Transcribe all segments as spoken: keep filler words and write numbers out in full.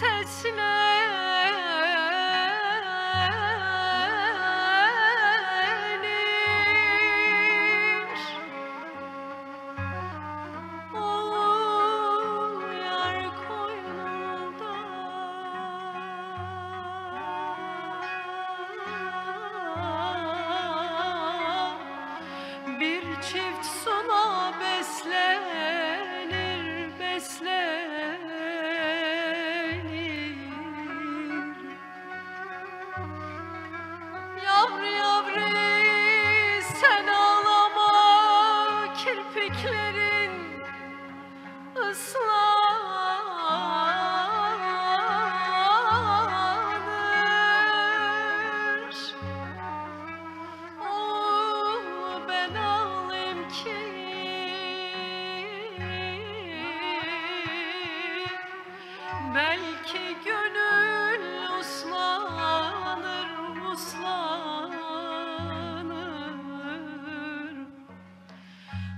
sesine çift suna beslenir, beslenir. Yavru yavru sen ağlama, kirpiklerin ıslanır. Oh, ben belki gönül uslanır, uslanır.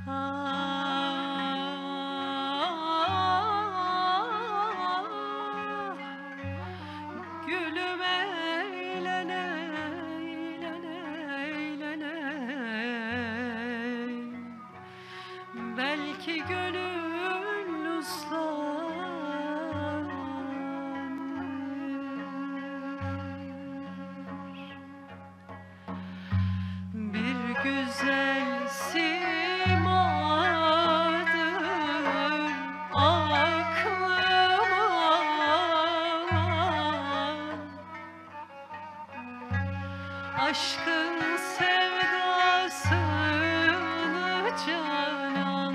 Ah, gülüm eğlen, eğlen, eğlen, eğlen. Belki gönül uslanır. Güzel simadır aklıma, aşkın sevdasını canan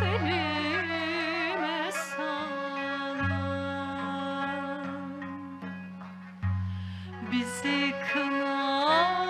selime salan. Bizi kınar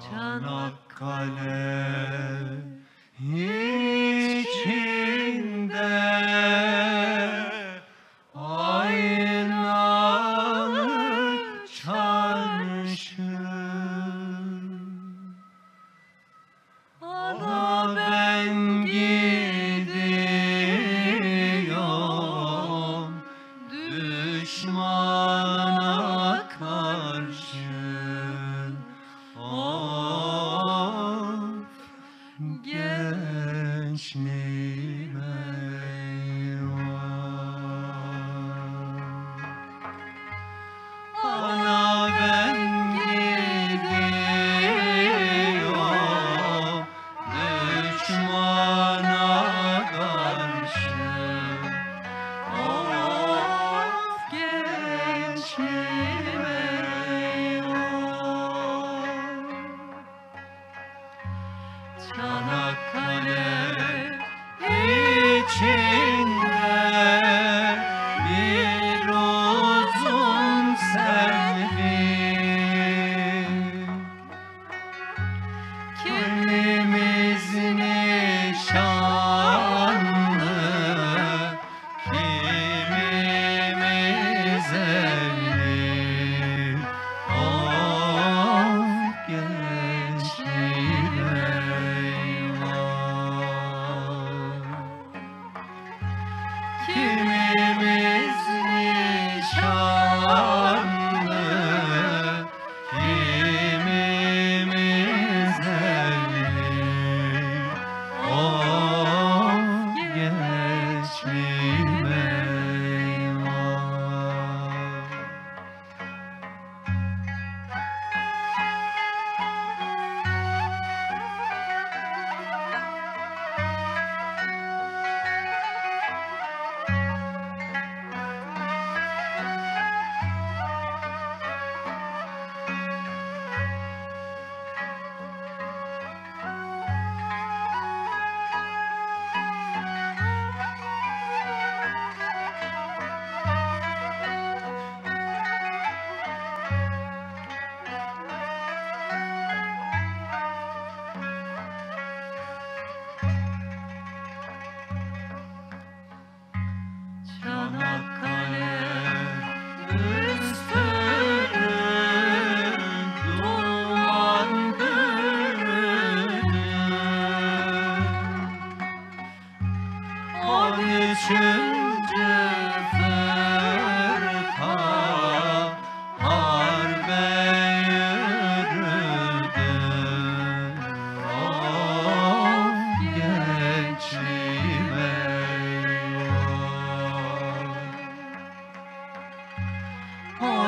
Çanakkale içinde aynalı çarşı, ona ben gidiyorum düşmana karşı. Yeah.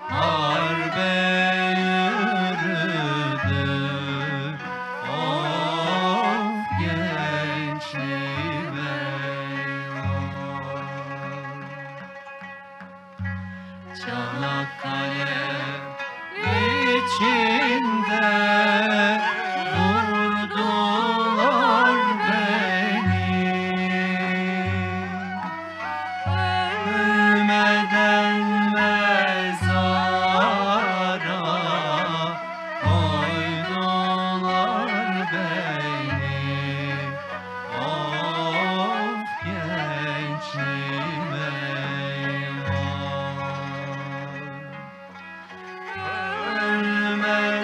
harbe yürüdü, of gençliğim eyvah. Çanakkale içinde Amen.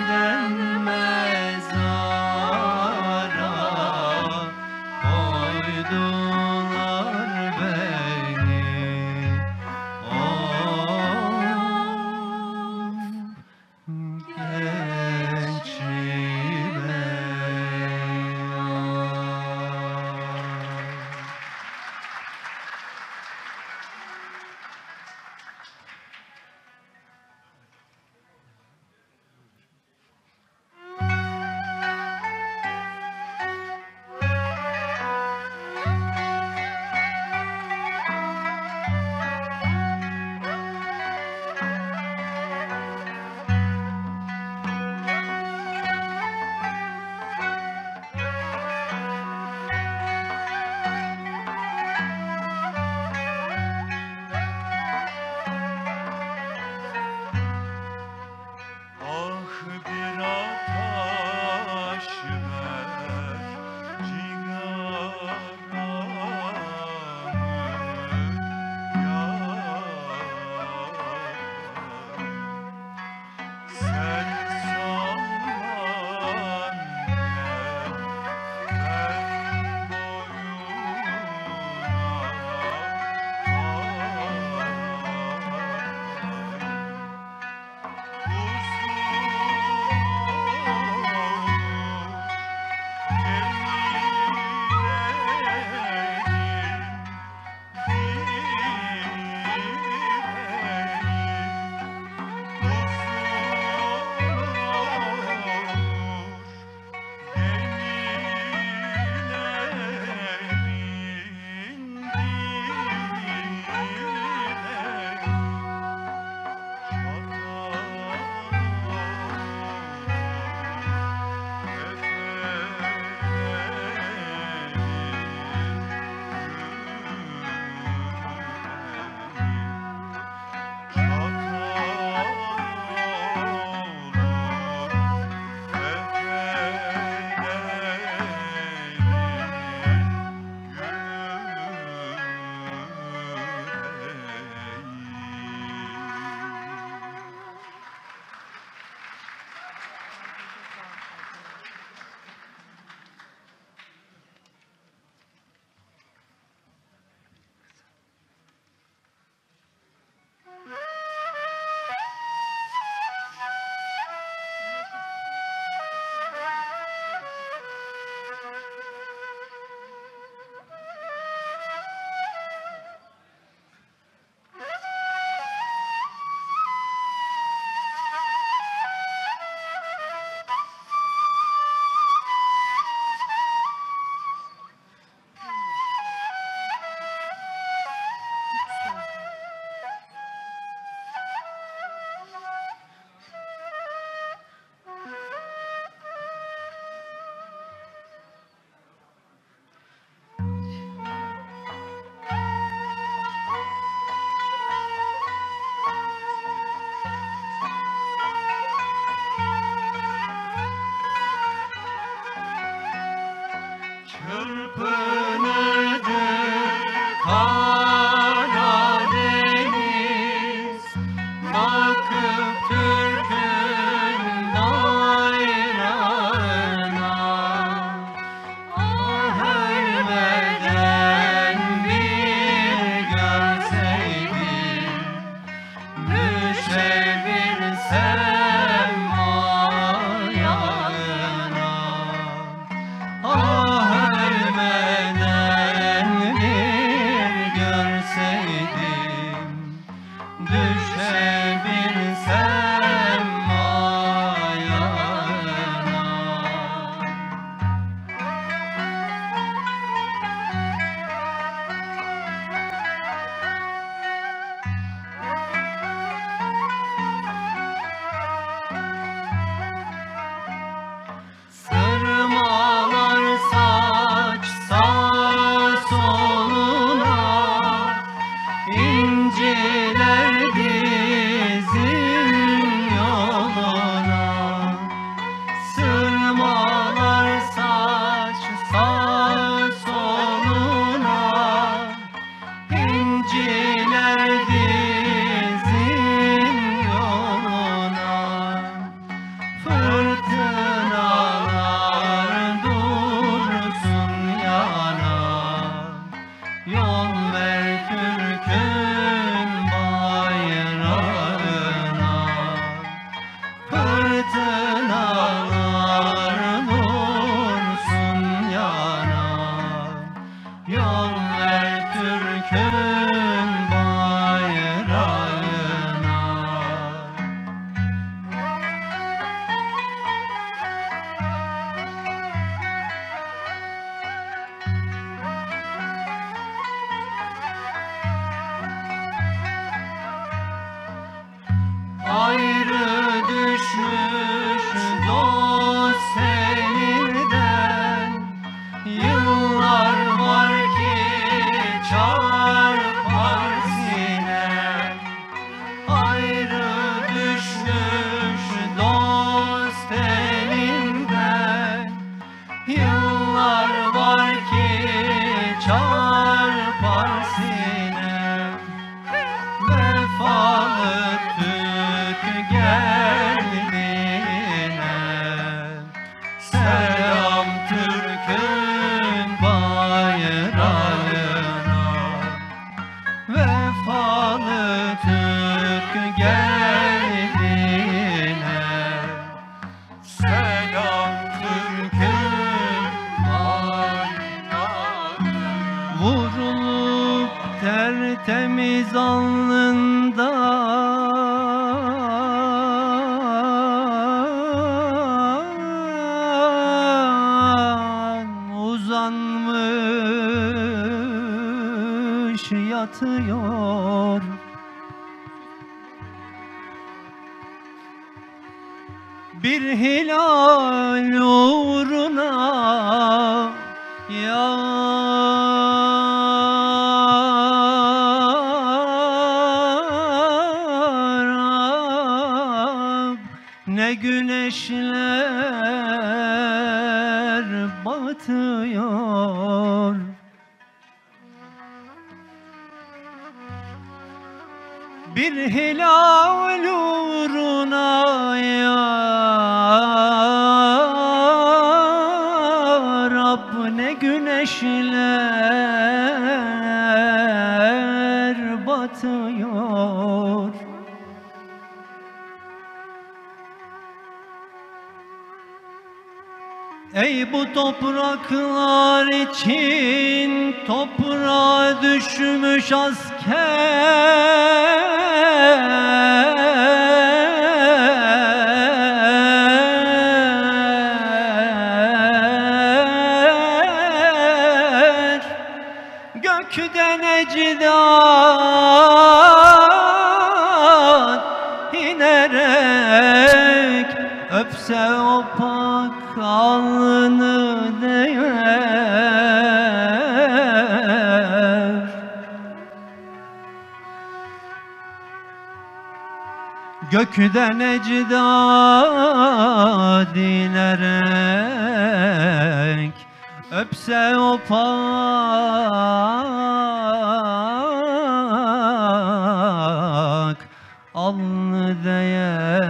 Gökden ecdad dilerek öpse o pak alnı değer.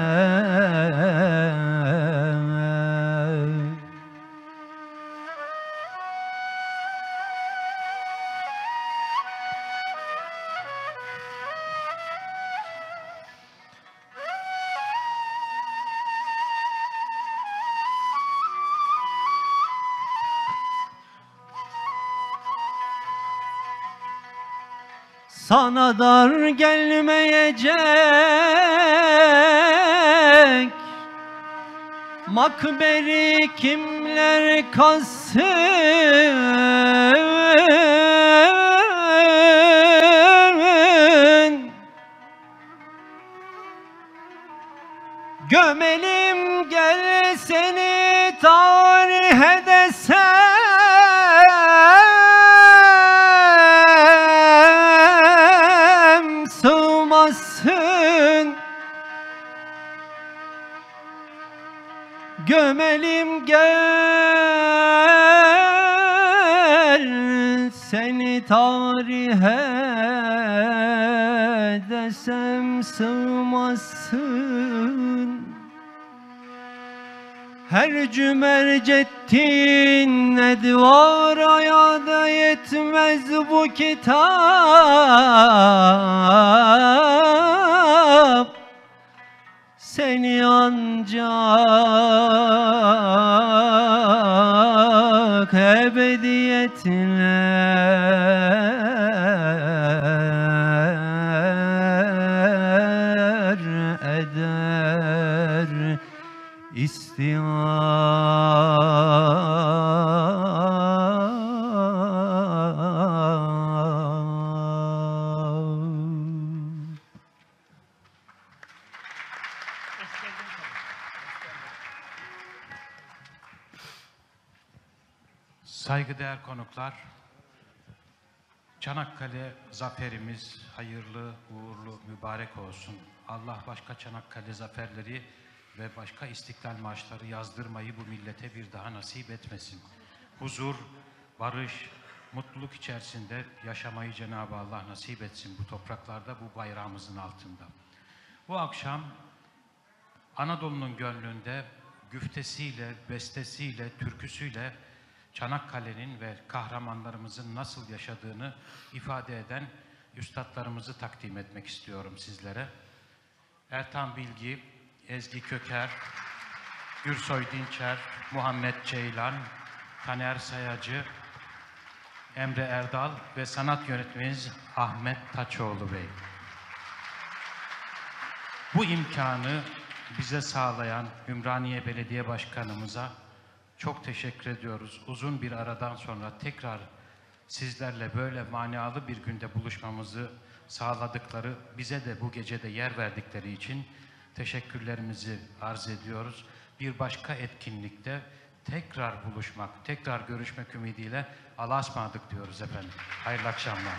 Sana dar gelmeyecek, makberi kimler kazsın, gömelim gel seni tarih edesen. Gömelim gel seni tarihe desem sığmazsın. Her cümercettin ne divara ya da yetmez bu kitap, seni ancak ebediyetler eder istiam. Saygıdeğer konuklar, Çanakkale zaferimiz hayırlı, uğurlu, mübarek olsun. Allah başka Çanakkale zaferleri ve başka istiklal marşları yazdırmayı bu millete bir daha nasip etmesin. Huzur, barış, mutluluk içerisinde yaşamayı Cenab-ı Allah nasip etsin bu topraklarda, bu bayrağımızın altında. Bu akşam Anadolu'nun gönlünde güftesiyle, bestesiyle, türküsüyle Çanakkale'nin ve kahramanlarımızın nasıl yaşadığını ifade eden üstadlarımızı takdim etmek istiyorum sizlere. Ertan Bilgi, Ezgi Köker, Gürsoy Dinçer, Muhammed Çeylan, Taner Sayacı, Emre Erdal ve sanat yönetmenimiz Ahmet Taçoğlu Bey. Bu imkanı bize sağlayan Ümraniye Belediye Başkanımıza çok teşekkür ediyoruz. Uzun bir aradan sonra tekrar sizlerle böyle manalı bir günde buluşmamızı sağladıkları, bize de bu gecede yer verdikleri için teşekkürlerimizi arz ediyoruz. Bir başka etkinlikte tekrar buluşmak, tekrar görüşmek ümidiyle Allah'a ısmarladık diyoruz efendim. Hayırlı akşamlar.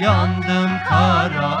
Yandım kara